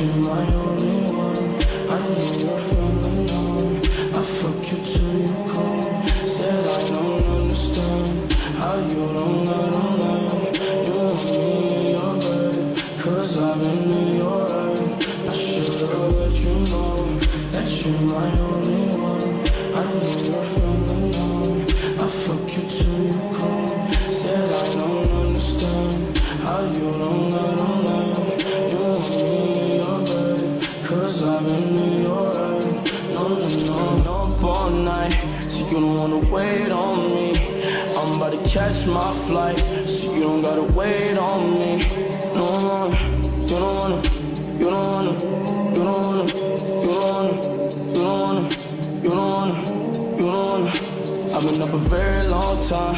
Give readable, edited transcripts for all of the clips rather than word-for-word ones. you're my only one. I know you're feeling alone. I fuck you till you come. Said I don't understand how you don't let on that you want me in your bed, 'cause I've been in your head. I should've let you know that you're my only one. I know you're feeling alone. I fuck you till you come. Said I don't understand how you don't let on that you want me in your bed, 'cause I've been in your head. No, up all night, so you don't wanna wait on me. I'm about to catch my flight, so you don't gotta wait on me. No more, you don't wanna. I've been up a very long time,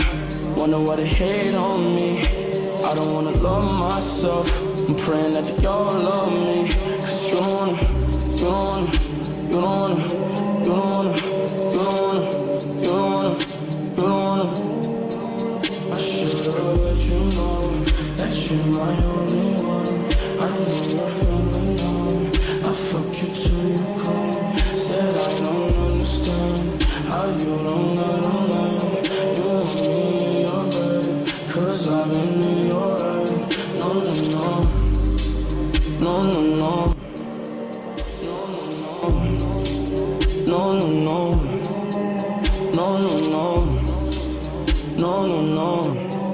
wonder why they hate on me. I don't wanna love myself, I'm praying that they all love me. 'Cause you don't wanna. I should've let you know that you're my only one. I know you're feeling alone. I fuck you till you come. Said I don't understand how you don't let on that you want me in your bed, 'cause I've been in your head. No.